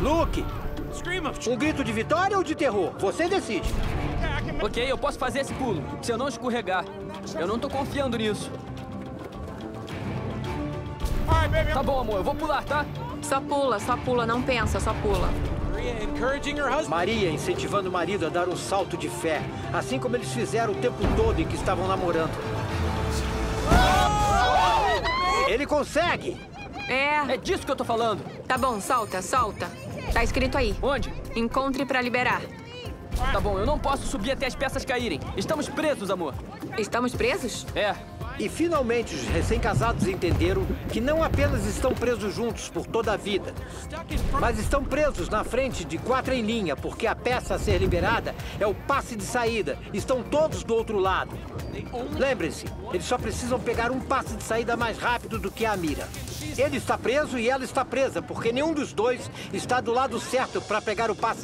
Luke! Um grito de vitória ou de terror? Você decide. Ok, eu posso fazer esse pulo, se eu não escorregar. Eu não tô confiando nisso. Tá bom, amor, eu vou pular, tá? Só pula, não pensa, só pula. Maria incentivando o marido a dar um salto de fé, assim como eles fizeram o tempo todo em que estavam namorando. Ele consegue! É disso que eu tô falando. Tá bom, salta, salta. Tá escrito aí. Onde? Encontre pra liberar. Tá bom, eu não posso subir até as peças caírem. Estamos presos, amor. Estamos presos? É. E finalmente os recém-casados entenderam que não apenas estão presos juntos por toda a vida, mas estão presos na frente de 4 em linha, porque a peça a ser liberada é o passe de saída. Estão todos do outro lado. Lembrem-se, eles só precisam pegar um passe de saída mais rápido do que a mira. Ele está preso e ela está presa, porque nenhum dos dois está do lado certo para pegar o passe.